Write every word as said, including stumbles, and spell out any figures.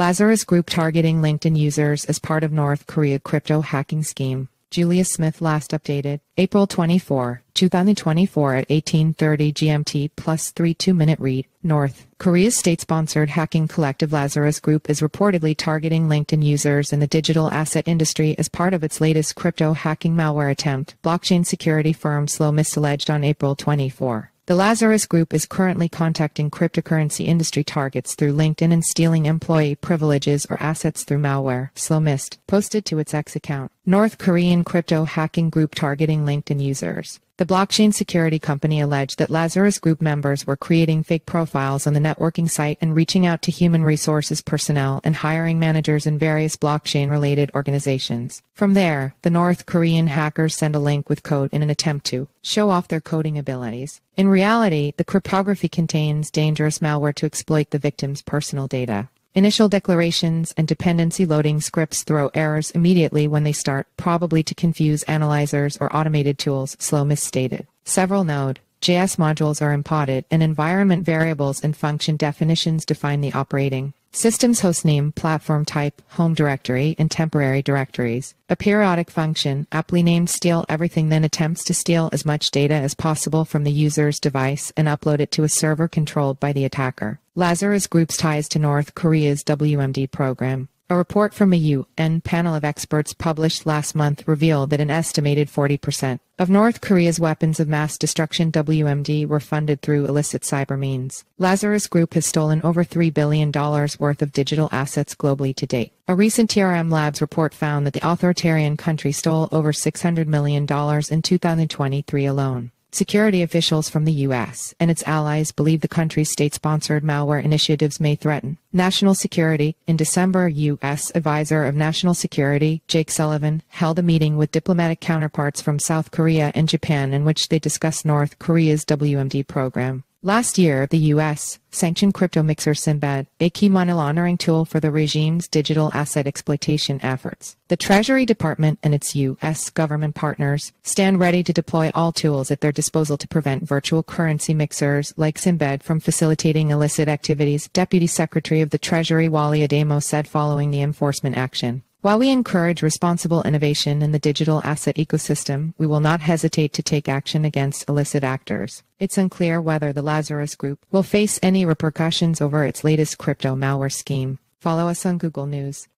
Lazarus Group targeting LinkedIn users as part of North Korea crypto hacking scheme. Julius Smith last updated, April twenty-fourth, two thousand twenty-four at eighteen thirty G M T plus three two-minute read. North Korea's state-sponsored hacking collective Lazarus Group is reportedly targeting LinkedIn users in the digital asset industry as part of its latest crypto hacking malware attempt, blockchain security firm SlowMist alleged on April twenty-fourth. The Lazarus Group is currently contacting cryptocurrency industry targets through LinkedIn and stealing employee privileges or assets through malware, SlowMist posted to its X account. North Korean crypto hacking group targeting LinkedIn users. The blockchain security company alleged that Lazarus Group members were creating fake profiles on the networking site and reaching out to human resources personnel and hiring managers in various blockchain-related organizations. From there, the North Korean hackers send a link with code in an attempt to show off their coding abilities. In reality, the cryptography contains dangerous malware to exploit the victim's personal data. Initial declarations and dependency loading scripts throw errors immediately when they start, probably to confuse analyzers or automated tools, SlowMist stated. Several Node dot J S modules are impotted, and environment variables and function definitions define the operating system's hostname, platform type, home directory, and temporary directories. A periodic function, aptly named stealEverything, then attempts to steal as much data as possible from the user's device and upload it to a server controlled by the attacker. Lazarus Group's ties to North Korea's W M D program. A report from a U N panel of experts published last month revealed that an estimated forty percent of North Korea's weapons of mass destruction W M D were funded through illicit cyber means. Lazarus Group has stolen over three billion dollars worth of digital assets globally to date. A recent T R M Labs report found that the authoritarian country stole over six hundred million dollars in two thousand twenty-three alone. Security officials from the U S and its allies believe the country's state-sponsored malware initiatives may threaten national security. In December, U S Advisor of National Security, Jake Sullivan, held a meeting with diplomatic counterparts from South Korea and Japan in which they discussed North Korea's W M D program. Last year, the U S sanctioned crypto mixer Sinbad, a key money-laundering tool for the regime's digital asset exploitation efforts. The Treasury Department and its U S government partners stand ready to deploy all tools at their disposal to prevent virtual currency mixers like Sinbad from facilitating illicit activities, Deputy Secretary of the Treasury Wally Ademo said following the enforcement action. While we encourage responsible innovation in the digital asset ecosystem, we will not hesitate to take action against illicit actors. It's unclear whether the Lazarus Group will face any repercussions over its latest crypto malware scheme. Follow us on Google News.